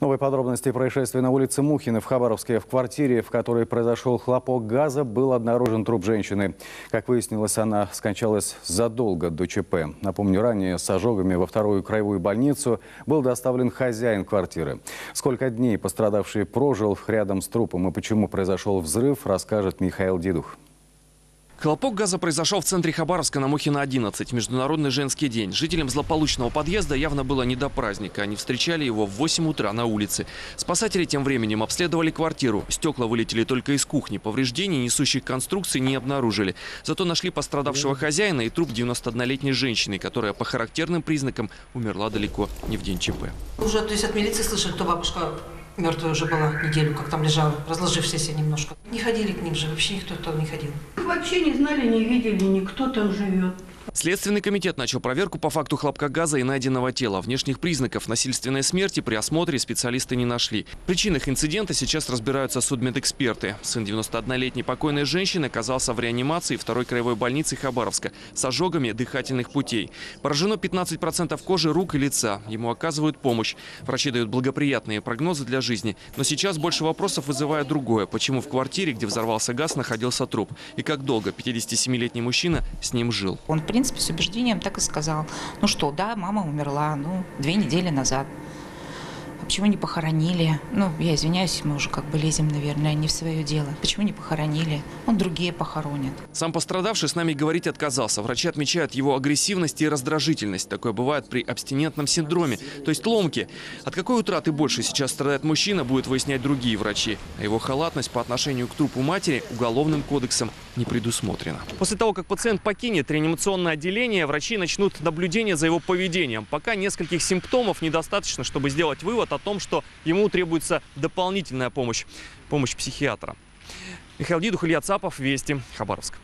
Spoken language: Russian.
Новые подробности происшествия на улице Мухина в Хабаровске. В квартире, в которой произошел хлопок газа, был обнаружен труп женщины. Как выяснилось, она скончалась задолго до ЧП. Напомню, ранее с ожогами во вторую краевую больницу был доставлен хозяин квартиры. Сколько дней пострадавший прожил рядом с трупом и почему произошел взрыв, расскажет Михаил Дидух. Хлопок газа произошел в центре Хабаровска на Мухина 11, Международный женский день. Жителям злополучного подъезда явно было не до праздника. Они встречали его в 8 утра на улице. Спасатели тем временем обследовали квартиру. Стекла вылетели только из кухни. Повреждений несущих конструкций не обнаружили. Зато нашли пострадавшего хозяина и труп 91-летней женщины, которая по характерным признакам умерла далеко не в день ЧП. Уже, то есть, от милиции слышали, что бабушка мертвая уже была неделю, как там лежала, разложившаяся немножко. Не ходили к ним же, вообще никто там не ходил. Вообще не знали, не видели, никто там живет. Следственный комитет начал проверку по факту хлопка газа и найденного тела. Внешних признаков насильственной смерти при осмотре специалисты не нашли. В причинах инцидента сейчас разбираются судмедэксперты. Сын 91-летней покойной женщины оказался в реанимации второй краевой больницы Хабаровска с ожогами дыхательных путей. Поражено 15% кожи рук и лица. Ему оказывают помощь. Врачи дают благоприятные прогнозы для жизни. Но сейчас больше вопросов вызывает другое. Почему в квартире, где взорвался газ, находился труп? И как долго 57-летний мужчина с ним жил? Он в принципе, с убеждением так и сказал. Ну что, да, мама умерла, ну, 2 недели назад. А почему не похоронили? Ну, я извиняюсь, мы уже как бы лезем, наверное, не в свое дело. Почему не похоронили? Он другие похоронят. Сам пострадавший с нами говорить отказался. Врачи отмечают его агрессивность и раздражительность. Такое бывает при абстинентном синдроме, то есть ломке. От какой утраты больше сейчас страдает мужчина, будет выяснять другие врачи. А его халатность по отношению к трупу матери Уголовным кодексом не предусмотрено. После того, как пациент покинет реанимационное отделение, врачи начнут наблюдение за его поведением. Пока нескольких симптомов недостаточно, чтобы сделать вывод о том, что ему требуется дополнительная помощь психиатра. Михаил Дидух, Илья Цапов, Вести, Хабаровск.